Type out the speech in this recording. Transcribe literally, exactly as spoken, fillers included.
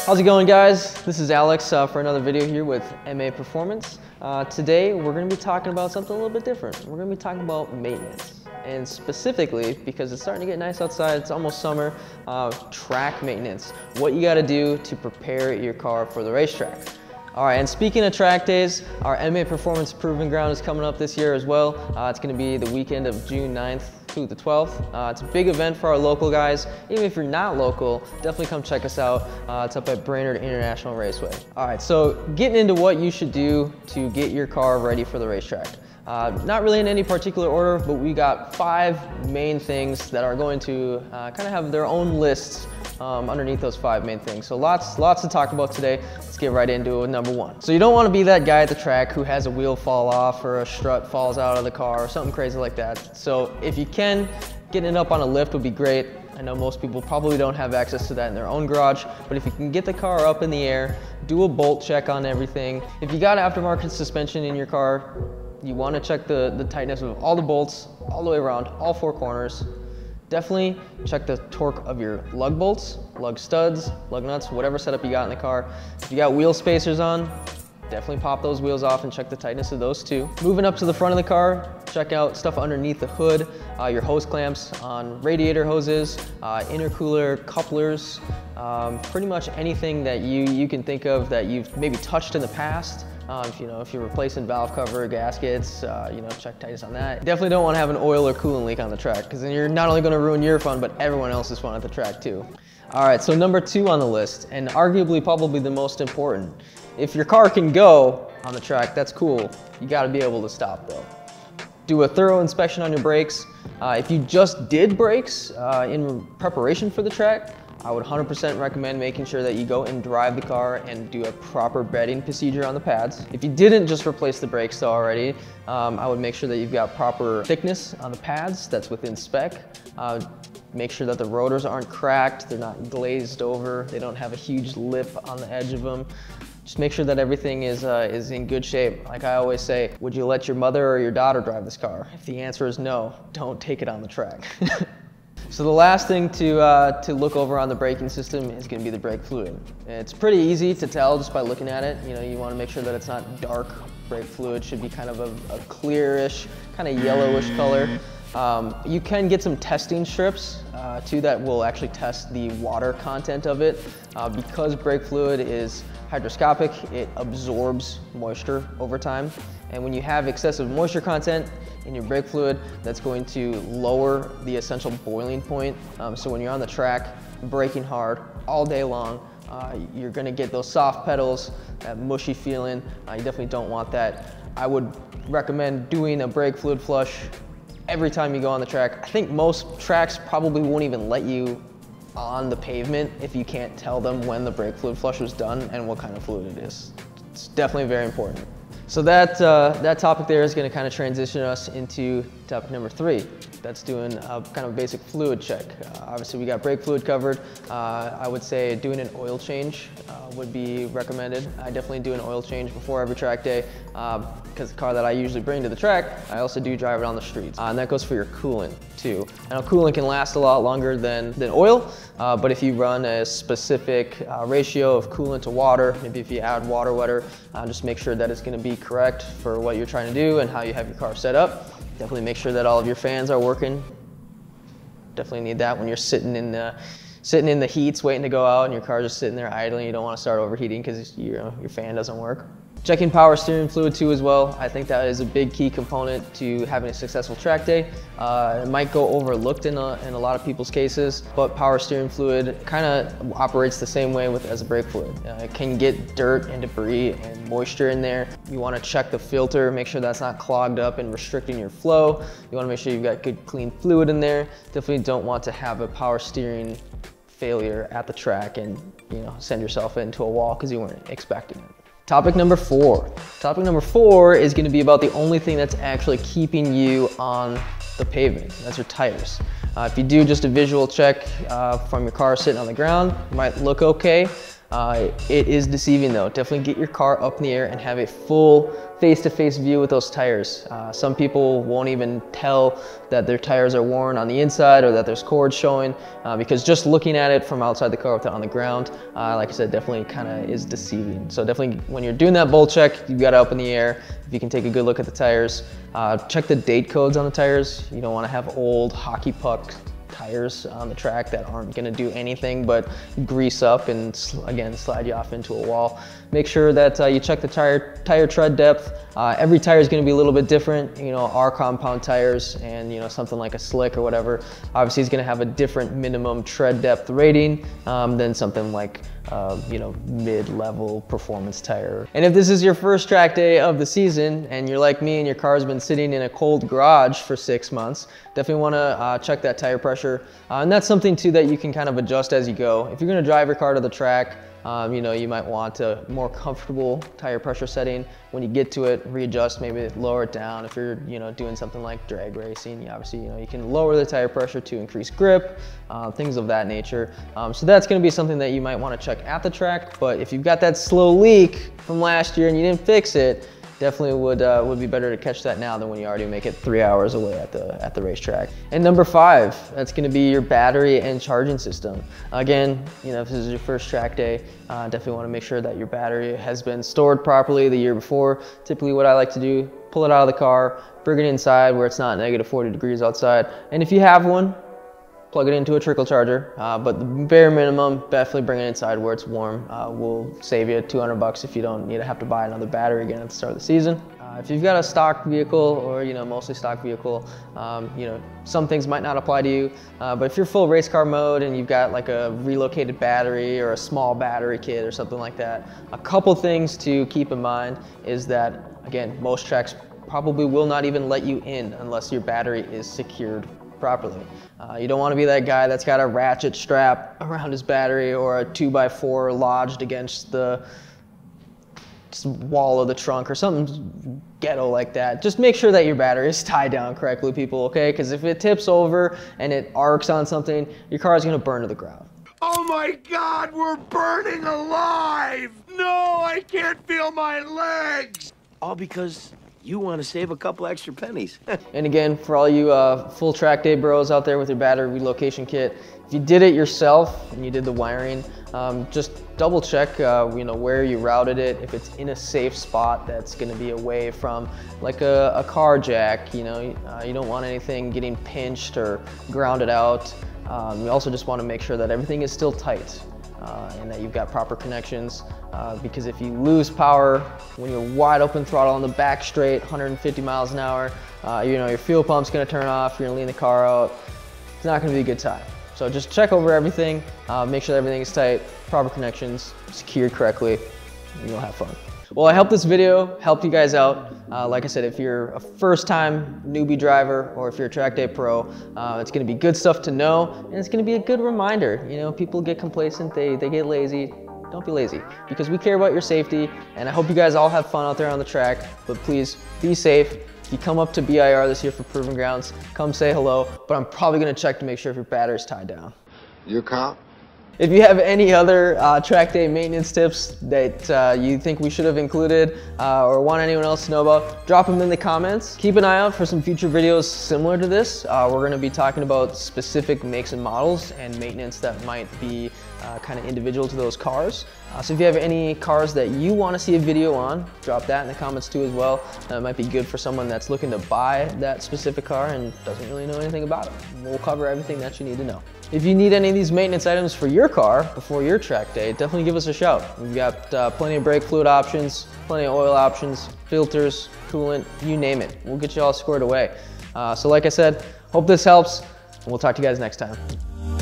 How's it going, guys? This is Alex uh, for another video here with M A Performance. Uh, today we're going to be talking about something a little bit different. We're going to be talking about maintenance, and specifically because it's starting to get nice outside, it's almost summer, uh, track maintenance, what you got to do to prepare your car for the racetrack. All right, and speaking of track days, our M A Performance Proving Ground is coming up this year as well. Uh, it's going to be the weekend of June ninth through the twelfth. Uh, it's a big event for our local guys. Even if you're not local, definitely come check us out. Uh, it's up at Brainerd International Raceway. All right, so getting into what you should do to get your car ready for the racetrack. Uh, not really in any particular order, but we got five main things that are going to uh, kind of have their own lists um, underneath those five main things. So lots, lots to talk about today. Let's get right into it with number one. So you don't want to be that guy at the track who has a wheel fall off or a strut falls out of the car or something crazy like that. So if you can, getting it up on a lift would be great. I know most people probably don't have access to that in their own garage, but if you can get the car up in the air, do a bolt check on everything. If you got aftermarket suspension in your car, you want to check the, the tightness of all the bolts, all the way around, all four corners. Definitely check the torque of your lug bolts, lug studs, lug nuts, whatever setup you got in the car. If you got wheel spacers on, definitely pop those wheels off and check the tightness of those too. Moving up to the front of the car, check out stuff underneath the hood, uh, your hose clamps on radiator hoses, uh, intercooler, couplers, um, pretty much anything that you, you can think of that you've maybe touched in the past. Um, if, you know, if you're replacing valve cover, gaskets, uh, you know, check tightness on that. Definitely don't want to have an oil or coolant leak on the track, because then you're not only going to ruin your fun, but everyone else's fun at the track too. All right, so number two on the list, and arguably probably the most important. If your car can go on the track, that's cool. You got to be able to stop though. Do a thorough inspection on your brakes. Uh, if you just did brakes uh, in preparation for the track, I would one hundred percent recommend making sure that you go and drive the car and do a proper bedding procedure on the pads. If you didn't just replace the brakes though already, um, I would make sure that you've got proper thickness on the pads that's within spec. Uh, make sure that the rotors aren't cracked, they're not glazed over, they don't have a huge lip on the edge of them. Just make sure that everything is, uh, is in good shape. Like I always say, would you let your mother or your daughter drive this car? If the answer is no, don't take it on the track. So the last thing to, uh, to look over on the braking system is going to be the brake fluid. It's pretty easy to tell just by looking at it. You know, you want to make sure that it's not dark. Brake fluid should be kind of a, a clearish, kind of yellowish color. Um, you can get some testing strips uh, too that will actually test the water content of it. Uh, because brake fluid is hygroscopic, it absorbs moisture over time. And when you have excessive moisture content in your brake fluid, that's going to lower the essential boiling point. Um, so when you're on the track, braking hard all day long, uh, you're gonna get those soft pedals, that mushy feeling. Uh, you definitely don't want that. I would recommend doing a brake fluid flush every time you go on the track. I think most tracks probably won't even let you on the pavement if you can't tell them when the brake fluid flush was done and what kind of fluid it is. It's definitely very important. So that, uh, that topic there is going to kind of transition us into topic number three. That's doing a kind of basic fluid check. Uh, obviously we got brake fluid covered. Uh, I would say doing an oil change uh, would be recommended. I definitely do an oil change before every track day because uh, the car that I usually bring to the track, I also do drive it on the streets. Uh, and that goes for your coolant too. I know coolant can last a lot longer than, than oil, uh, but if you run a specific uh, ratio of coolant to water, maybe if you add water wetter, uh, just make sure that it's going to be correct for what you're trying to do and how you have your car set up. Definitely make sure that all of your fans are working. Definitely need that when you're sitting in the sitting in the heats waiting to go out and your car's just sitting there idling. You don't want to start overheating because you know, your fan doesn't work. Checking power steering fluid too as well. I think that is a big key component to having a successful track day. Uh, it might go overlooked in a, in a lot of people's cases, but power steering fluid kind of operates the same way with as a brake fluid. Uh, it can get dirt and debris and moisture in there. You want to check the filter, make sure that's not clogged up and restricting your flow. You want to make sure you've got good clean fluid in there. Definitely don't want to have a power steering failure at the track and you know send yourself into a wall because you weren't expecting it. Topic number four. Topic number four is going to be about the only thing that's actually keeping you on the pavement. That's your tires. Uh, if you do just a visual check uh, from your car sitting on the ground, it might look okay. Uh, it is deceiving though. Definitely get your car up in the air and have a full face-to-face view with those tires. Uh, some people won't even tell that their tires are worn on the inside or that there's cords showing uh, because just looking at it from outside the car without on the ground, uh, like I said, definitely kind of is deceiving. So definitely when you're doing that bowl check, you've got to up in the air. If you can take a good look at the tires, uh, check the date codes on the tires. You don't want to have old hockey puck tires on the track that aren't going to do anything but grease up and again slide you off into a wall. Make sure that uh, you check the tire tire tread depth. Uh, every tire is going to be a little bit different. You know, our compound tires and you know something like a slick or whatever obviously is going to have a different minimum tread depth rating um, than something like uh, you know mid-level performance tire. And if this is your first track day of the season and you're like me and your car's been sitting in a cold garage for six months, definitely want to uh, check that tire pressure. Uh, and that's something too that you can kind of adjust as you go. If you're going to drive your car to the track, um, you know, you might want a more comfortable tire pressure setting. When you get to it, readjust, maybe lower it down. If you're, you know, doing something like drag racing, you obviously, you know, you can lower the tire pressure to increase grip, uh, things of that nature. Um, so that's going to be something that you might want to check at the track. But if you've got that slow leak from last year and you didn't fix it, definitely would uh, would be better to catch that now than when you already make it three hours away at the at the racetrack. And number five, that's going to be your battery and charging system. Again, you know, if this is your first track day, uh, definitely want to make sure that your battery has been stored properly the year before. Typically, what I like to do, pull it out of the car, bring it inside where it's not negative forty degrees outside, and if you have one, plug it into a trickle charger, uh, but the bare minimum, definitely bring it inside where it's warm. Uh, will save you two hundred bucks if you don't need to have to buy another battery again at the start of the season. Uh, if you've got a stock vehicle or you know mostly stock vehicle, um, you know some things might not apply to you. Uh, but if you're full race car mode and you've got like a relocated battery or a small battery kit or something like that, a couple things to keep in mind is that again most tracks probably will not even let you in unless your battery is secured properly. Uh, you don't want to be that guy that's got a ratchet strap around his battery or a two by four lodged against the wall of the trunk or something ghetto like that. Just make sure that your battery is tied down correctly, people, okay? Because if it tips over and it arcs on something, your car is going to burn to the ground. Oh my God, we're burning alive! No, I can't feel my legs! All because you want to save a couple extra pennies. And again, for all you uh, full track day bros out there with your battery relocation kit, if you did it yourself and you did the wiring, um, just double check uh, you know, where you routed it, if it's in a safe spot that's going to be away from like a, a car jack. You know, uh, you don't want anything getting pinched or grounded out. Um, you also just want to make sure that everything is still tight. Uh, and that you've got proper connections uh, because if you lose power when you're wide open throttle on the back straight one hundred fifty miles an hour, uh, you know your fuel pump's going to turn off, you're going to lean the car out, it's not going to be a good time. So just check over everything, uh, make sure that everything is tight, proper connections, secured correctly, and you'll have fun. Well, I hope this video helped you guys out. Uh, like I said, if you're a first-time newbie driver or if you're a track day pro, uh, it's going to be good stuff to know, and it's going to be a good reminder. You know, people get complacent, they, they get lazy. Don't be lazy because we care about your safety, and I hope you guys all have fun out there on the track, but please be safe. If you come up to B I R this year for Proving Grounds, come say hello, but I'm probably going to check to make sure if your battery's tied down. You a cop? If you have any other uh, track day maintenance tips that uh, you think we should have included uh, or want anyone else to know about, drop them in the comments. Keep an eye out for some future videos similar to this. Uh, we're going to be talking about specific makes and models and maintenance that might be uh, kind of individual to those cars. Uh, so if you have any cars that you want to see a video on, drop that in the comments too as well. Uh, it might be good for someone that's looking to buy that specific car and doesn't really know anything about it. We'll cover everything that you need to know. If you need any of these maintenance items for your car before your track day, definitely give us a shout. We've got uh, plenty of brake fluid options, plenty of oil options, filters, coolant, you name it. We'll get you all squared away. Uh, so like I said, hope this helps, and we'll talk to you guys next time.